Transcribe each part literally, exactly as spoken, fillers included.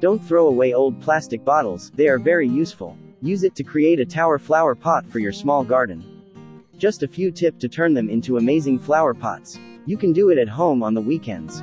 Don't throw away old plastic bottles, they are very useful. Use it to create a tower flower pot for your small garden. Just a few tips to turn them into amazing flower pots. You can do it at home on the weekends.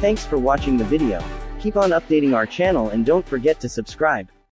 Thanks for watching the video. Keep on updating our channel and don't forget to subscribe.